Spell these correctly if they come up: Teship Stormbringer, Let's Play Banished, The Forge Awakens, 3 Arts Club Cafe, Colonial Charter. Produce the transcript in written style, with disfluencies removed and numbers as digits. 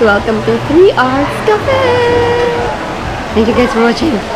Welcome to 3 Arts Cafe. Thank you guys for watching.